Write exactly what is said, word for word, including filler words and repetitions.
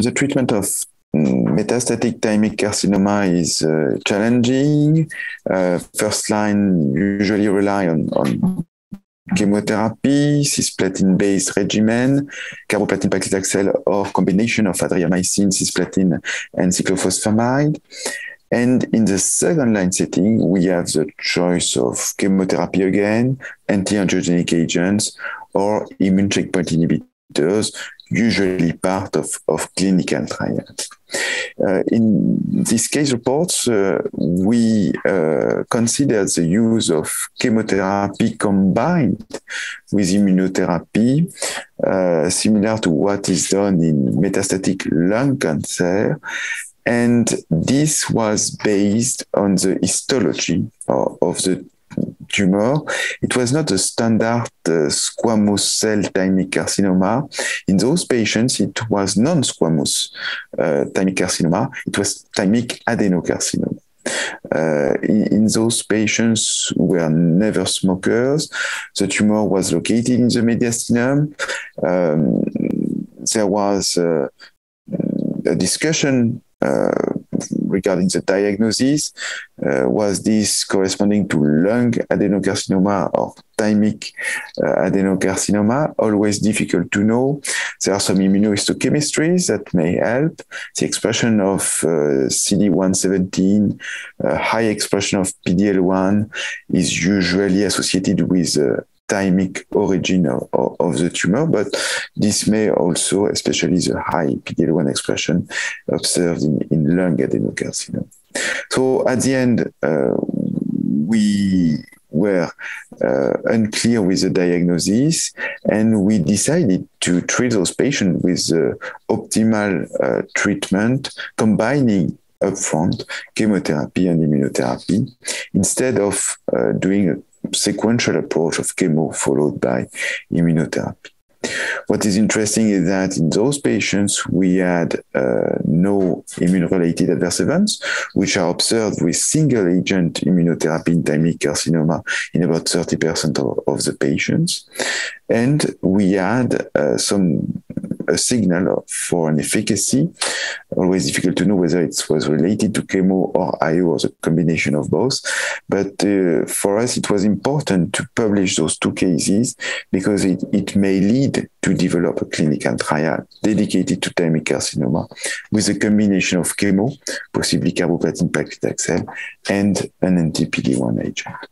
The treatment of metastatic thymic carcinoma is uh, challenging. Uh, first line usually rely on, on chemotherapy, cisplatin-based regimen, carboplatin-paclitaxel, or combination of adriamycin, cisplatin, and cyclophosphamide. And in the second line setting, we have the choice of chemotherapy again, anti-angiogenic agents, or immune checkpoint inhibitors, usually part of, of clinical trials. Uh, in these case reports, uh, we uh, consider the use of chemotherapy combined with immunotherapy, uh, similar to what is done in metastatic lung cancer. And this was based on the histology of, of the tumor. It was not a standard uh, squamous cell thymic carcinoma. In those patients, it was non-squamous uh, thymic carcinoma. It was thymic adenocarcinoma. Uh, in, in those patients who were never smokers, the tumor was located in the mediastinum. Um, there was uh, a discussion Uh, regarding the diagnosis. Uh, was this corresponding to lung adenocarcinoma or thymic uh, adenocarcinoma? Always difficult to know. There are some immunohistochemistries that may help. The expression of uh, C D one seventeen, uh, high expression of P D L one is usually associated with uh, thymic origin of, of the tumor, but this may also, especially the high P D L one expression observed in, in lung adenocarcinoma. So at the end, uh, we were uh, unclear with the diagnosis, and we decided to treat those patients with uh, optimal uh, treatment, combining upfront chemotherapy and immunotherapy, instead of uh, doing a sequential approach of chemo followed by immunotherapy. What is interesting is that in those patients, we had uh, no immune-related adverse events, which are observed with single-agent immunotherapy in thymic carcinoma in about thirty percent of, of the patients. And we had uh, some a signal for an efficacy. Always difficult to know whether it was related to chemo or I O or the combination of both. But uh, for us, it was important to publish those two cases because it, it may lead to develop a clinical trial dedicated to thymic carcinoma with a combination of chemo, possibly carboplatin-paclitaxel, and an anti P D one agent.